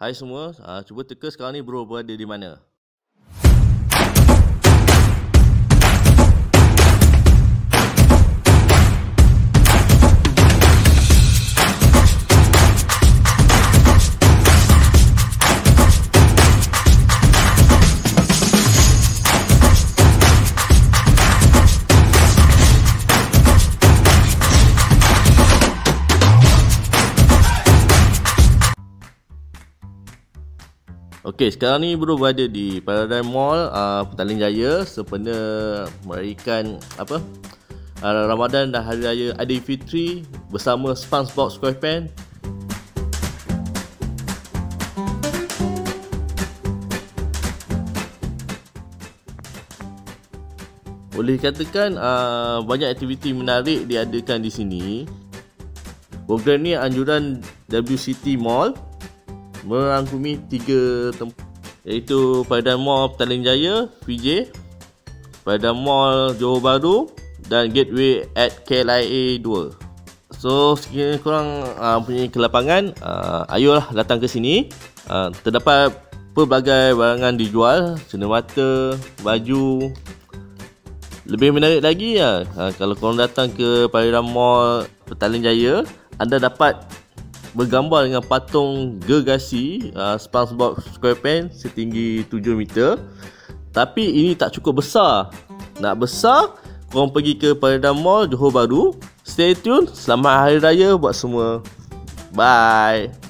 Hai semua, cuba teka sekarang ni bro berada di mana. Ok, sekarang ni bro berada di Paradigm Mall, Petaling Jaya, sempena meraihkan Ramadan dan Hari Raya Aidilfitri bersama SpongeBob SquarePants. Boleh dikatakan banyak aktiviti menarik diadakan di sini. Program ni anjuran WCT Mall, merangkumi 3 tempat, iaitu Paradigm Mall Petaling Jaya PJ, Paradigm Mall Johor Bahru dan Gateway at KLIA2. So sekiranya korang mempunyai kelapangan, ayolah datang ke sini. Terdapat pelbagai barangan dijual, cenderamata, baju. Lebih menarik lagi, kalau korang datang ke Paradigm Mall Petaling Jaya, anda dapat bergambar dengan patung gergasi SpongeBob SquarePants setinggi 7 meter. Tapi ini tak cukup besar. Nak besar, korang pergi ke Paradigm Mall Johor Bahru. Stay tune. Selamat Hari Raya buat semua. Bye.